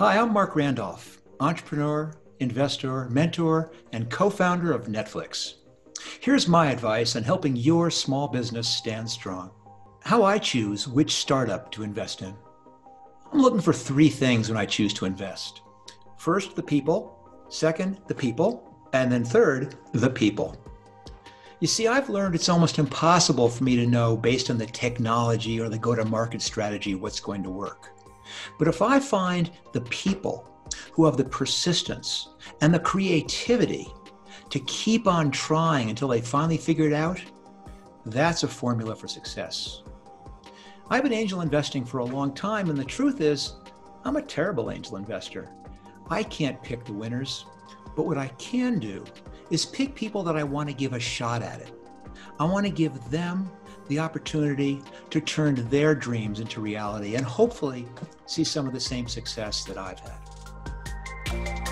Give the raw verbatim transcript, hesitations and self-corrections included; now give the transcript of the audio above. Hi, I'm Marc Randolph, entrepreneur, investor, mentor, and co-founder of Netflix. Here's my advice on helping your small business stand strong. How I choose which startup to invest in. I'm looking for three things when I choose to invest. First, the people. Second, the people. And then third, the people. You see, I've learned it's almost impossible for me to know based on the technology or the go-to-market strategy what's going to work. But if I find the people who have the persistence and the creativity to keep on trying until they finally figure it out, that's a formula for success. I've been angel investing for a long time, and the truth is, I'm a terrible angel investor. I can't pick the winners, but what I can do is pick people that I want to give a shot at it. I want to give them the opportunity to turn their dreams into reality and hopefully see some of the same success that I've had.